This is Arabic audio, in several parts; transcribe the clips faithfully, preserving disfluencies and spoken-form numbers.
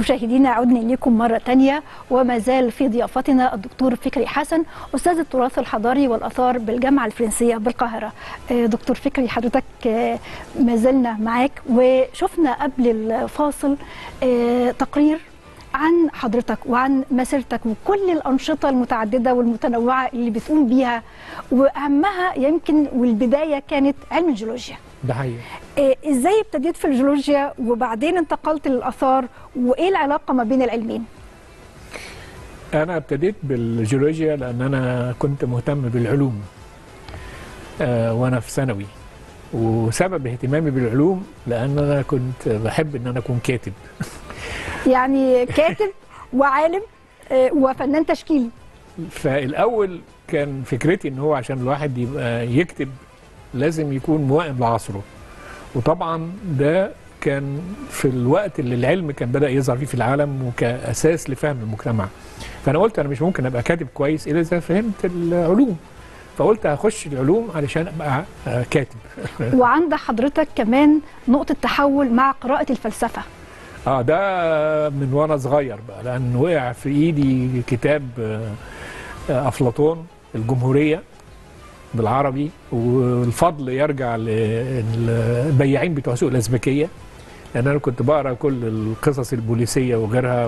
مشاهدينا عدنا إليكم مرة تانية وما زال في ضيافتنا الدكتور فكري حسن أستاذ التراث الحضاري والآثار بالجامعة الفرنسية بالقاهرة. دكتور فكري حضرتك ما زلنا معاك وشفنا قبل الفاصل تقرير عن حضرتك وعن مسيرتك وكل الأنشطة المتعددة والمتنوعة اللي بتقوم بيها وأهمها يمكن والبداية كانت علم الجيولوجيا. ده حقيقي. إزاي ابتديت في الجيولوجيا وبعدين انتقلت للآثار وإيه العلاقة ما بين العلمين؟ أنا ابتديت بالجيولوجيا لأن أنا كنت مهتم بالعلوم آه وأنا في ثانوي، وسبب اهتمامي بالعلوم لأن أنا كنت بحب إن أنا أكون كاتب. يعني كاتب وعالم وفنان تشكيلي. فالأول كان فكرتي إن هو عشان الواحد يبقى يكتب لازم يكون مواءم لعصره، وطبعا ده كان في الوقت اللي العلم كان بدأ يظهر فيه في العالم وكأساس لفهم المجتمع. فأنا قلت أنا مش ممكن أبقى كاتب كويس إلا إذا فهمت العلوم، فقلت هخش العلوم علشان أبقى كاتب. وعند حضرتك كمان نقطة تحول مع قراءة الفلسفة. اه ده من وانا صغير بقى، لان وقع في ايدي كتاب افلاطون الجمهورية بالعربي، والفضل يرجع للبياعين بتوع سوق الازبكية، لان انا كنت بقرا كل القصص البوليسية وغيرها،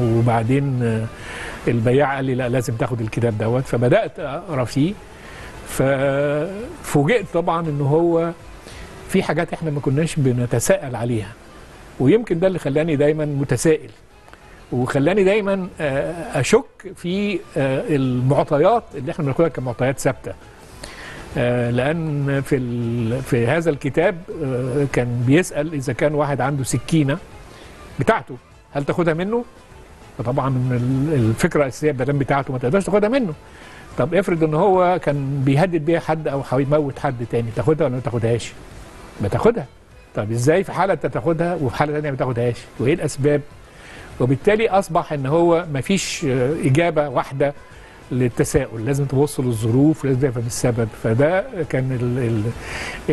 وبعدين البياع قال لي لا لازم تاخد الكتاب دوت، فبدات اقرا فيه، ففوجئت طبعا ان هو في حاجات احنا ما كناش بنتساءل عليها، ويمكن ده اللي خلاني دايما متسائل وخلاني دايما اشك في المعطيات اللي احنا بناخدها كمعطيات ثابته، لان في في هذا الكتاب كان بيسال اذا كان واحد عنده سكينه بتاعته هل تاخدها منه؟ فطبعا الفكره الاساسيه ما دام بتاعته ما تقدرش تاخدها منه. طب افرض ان هو كان بيهدد بيها حد او هيموت حد تاني، تاخدها ولا ما تاخدهاش؟ ما تاخدها. طب ازاي في حاله انت تاخدها وفي حاله ثانيه ما تاخدهاش؟ وايه الاسباب؟ وبالتالي اصبح ان هو مفيش اجابه واحده للتساؤل، لازم تبص للظروف ولازم تفهم السبب، فده كان ال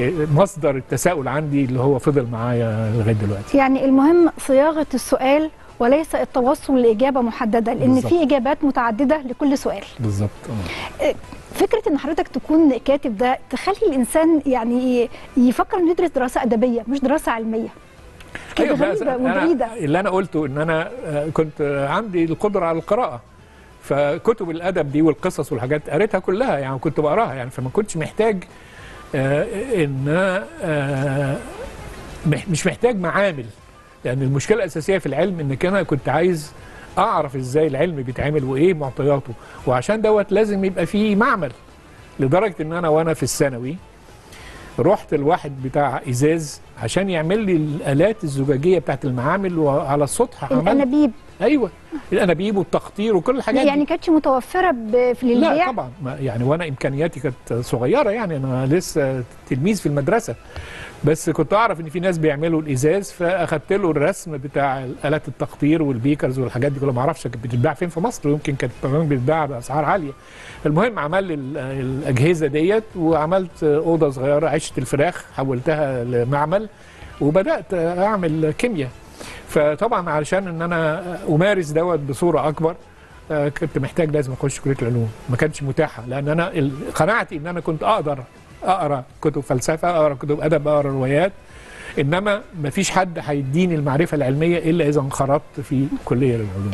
ال مصدر التساؤل عندي اللي هو فضل معايا لغايه دلوقتي. يعني المهم صياغه السؤال وليس التوصل لاجابه محدده، لان بالزبط. في اجابات متعدده لكل سؤال. بالظبط. فكرة ان حضرتك تكون كاتب ده تخلي الانسان يعني يفكر انه يدرس دراسه ادبيه مش دراسه علميه. كده غريبه وبعيده. اللي انا قلته ان انا كنت عندي القدره على القراءه، فكتب الادب دي والقصص والحاجات قريتها كلها، يعني كنت بقراها يعني، فما كنتش محتاج ان مش محتاج معامل، لان يعني المشكله الاساسيه في العلم ان انا كنت عايز أعرف إزاي العلم بيتعمل وإيه معطياته، وعشان دوت لازم يبقى فيه معمل، لدرجة إن أنا وأنا في الثانوي رحت الواحد بتاع إزاز عشان يعمل لي الآلات الزجاجية بتاعت المعامل، وعلى السطح عمل الأنابيب. أيوه الأنابيب والتقطير وكل الحاجات يعني دي. كانتش متوفرة في للبيع؟ لا طبعا، يعني وأنا إمكانياتي كانت صغيرة، يعني أنا لسه تلميذ في المدرسة، بس كنت اعرف ان في ناس بيعملوا الازاز، فاخدت له الرسم بتاع الات التقطير والبيكرز والحاجات دي كلها، ما اعرفش كانت بتتباع فين في مصر، ويمكن كانت بتتباع باسعار عاليه. المهم عمل لي الاجهزه ديت، وعملت اوضه صغيره عشه الفراخ حولتها لمعمل، وبدات اعمل كيمياء. فطبعا علشان ان انا امارس دوت بصوره اكبر كنت محتاج لازم اخش كليه العلوم، ما كانتش متاحه، لان انا قناعتي ان انا كنت اقدر اقرا كتب فلسفه، اقرا كتب ادب، اقرا روايات، انما مفيش حد هيديني المعرفه العلميه الا اذا انخرطت في كليه العلوم.